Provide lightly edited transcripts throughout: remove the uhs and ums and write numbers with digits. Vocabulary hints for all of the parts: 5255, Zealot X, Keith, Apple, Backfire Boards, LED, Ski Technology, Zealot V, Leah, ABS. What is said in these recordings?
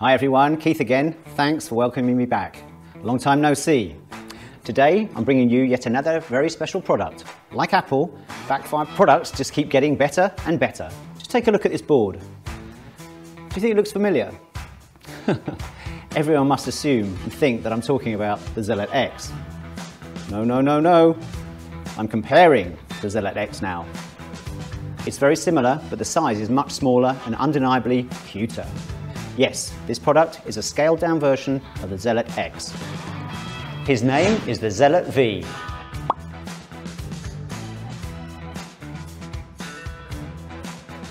Hi everyone, Keith again. Thanks for welcoming me back. Long time no see. Today, I'm bringing you yet another very special product. Like Apple, Backfire products just keep getting better and better. Just take a look at this board. Do you think it looks familiar? Everyone must assume and think that I'm talking about the Zealot X. No, no, no, no. I'm comparing the Zealot X now. It's very similar, but the size is much smaller and undeniably cuter. Yes, this product is a scaled-down version of the Zealot X. His name is the Zealot V.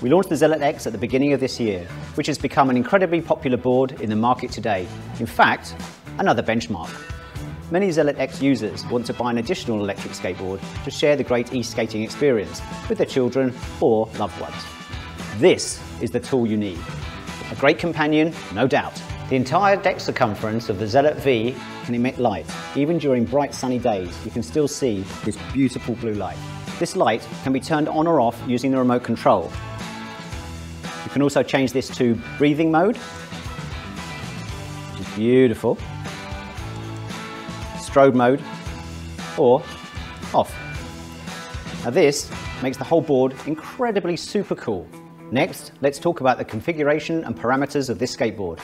We launched the Zealot X at the beginning of this year, which has become an incredibly popular board in the market today. In fact, another benchmark. Many Zealot X users want to buy an additional electric skateboard to share the great e-skating experience with their children or loved ones. This is the tool you need. A great companion, no doubt. The entire deck circumference of the Zealot V can emit light. Even during bright sunny days, you can still see this beautiful blue light. This light can be turned on or off using the remote control. You can also change this to breathing mode, which is beautiful, strobe mode, or off. Now this makes the whole board incredibly super cool. Next, let's talk about the configuration and parameters of this skateboard.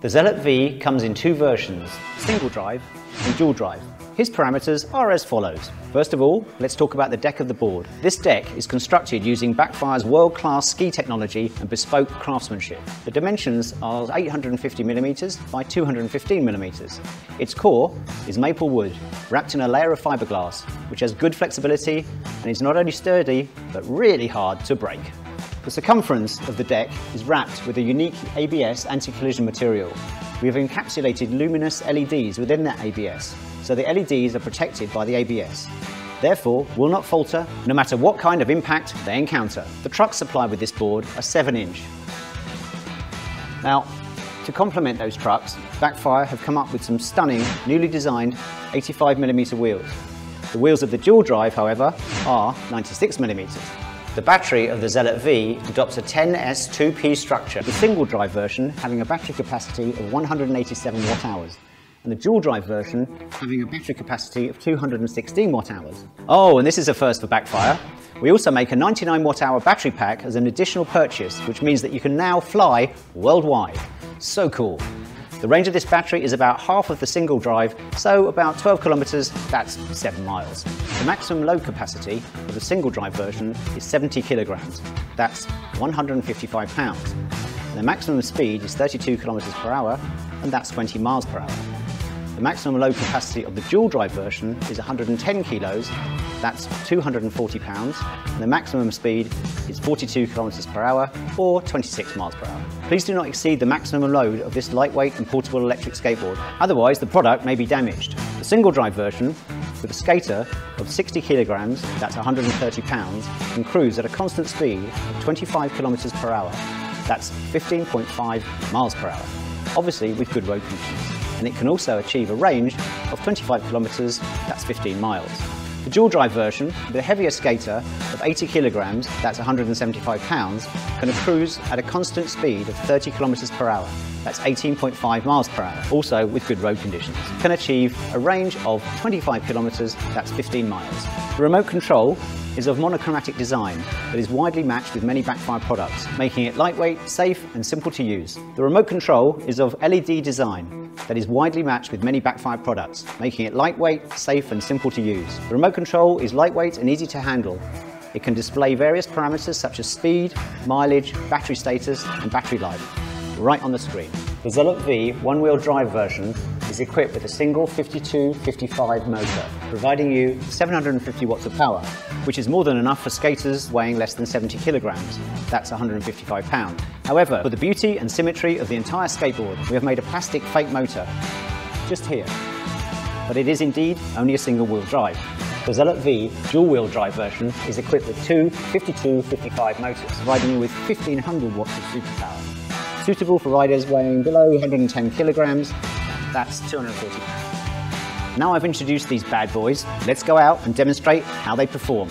The Zealot V comes in two versions, single drive and dual drive. His parameters are as follows. First of all, let's talk about the deck of the board. This deck is constructed using Backfire's world-class ski technology and bespoke craftsmanship. The dimensions are 850mm by 215mm. Its core is maple wood, wrapped in a layer of fiberglass, which has good flexibility and is not only sturdy, but really hard to break. The circumference of the deck is wrapped with a unique ABS anti-collision material. We have encapsulated luminous LEDs within that ABS, so the LEDs are protected by the ABS. Therefore, will not falter, no matter what kind of impact they encounter. The trucks supplied with this board are 7-inch. Now, to complement those trucks, Backfire have come up with some stunning, newly designed 85mm wheels. The wheels of the dual drive, however, are 96mm. The battery of the Zealot V adopts a 10S 2P structure, the single drive version having a battery capacity of 187 watt hours, and the dual drive version having a battery capacity of 216 watt hours. Oh, and this is a first for Backfire. We also make a 99 watt hour battery pack as an additional purchase, which means that you can now fly worldwide. So cool. The range of this battery is about half of the single drive, so about 12 kilometers, that's 7 miles. The maximum load capacity of the single drive version is 70 kilograms, that's 155 pounds. And the maximum speed is 32 kilometers per hour, and that's 20 miles per hour. The maximum load capacity of the dual drive version is 110 kilos, that's 240 pounds, and the maximum speed is 42 kilometers per hour or 26 miles per hour. Please do not exceed the maximum load of this lightweight and portable electric skateboard, otherwise the product may be damaged. The single drive version with a skater of 60 kilograms, that's 130 pounds, can cruise at a constant speed of 25 kilometers per hour, that's 15.5 miles per hour, obviously with good road conditions. And it can also achieve a range of 25 kilometers, that's 15 miles. The dual drive version, with a heavier skater of 80 kilograms, that's 175 pounds, can cruise at a constant speed of 30 kilometers per hour, that's 18.5 miles per hour, also with good road conditions. Can achieve a range of 25 kilometers, that's 15 miles. The remote control is of monochromatic design that is widely matched with many Backfire products, making it lightweight, safe and simple to use. The remote control is of LED design that is widely matched with many Backfire products, making it lightweight, safe and simple to use. The remote control is lightweight and easy to handle. It can display various parameters such as speed, mileage, battery status and battery life right on the screen. The Zealot V one-wheel drive version is equipped with a single 5255 motor, providing you 750 watts of power, which is more than enough for skaters weighing less than 70 kilograms, that's 155 pounds. However, for the beauty and symmetry of the entire skateboard, we have made a plastic fake motor, just here, but it is indeed only a single wheel drive. The Zealot V dual wheel drive version is equipped with two 5255 motors, providing you with 1500 watts of superpower, suitable for riders weighing below 110 kilograms, that's 240 pounds. Now I've introduced these bad boys, let's go out and demonstrate how they perform.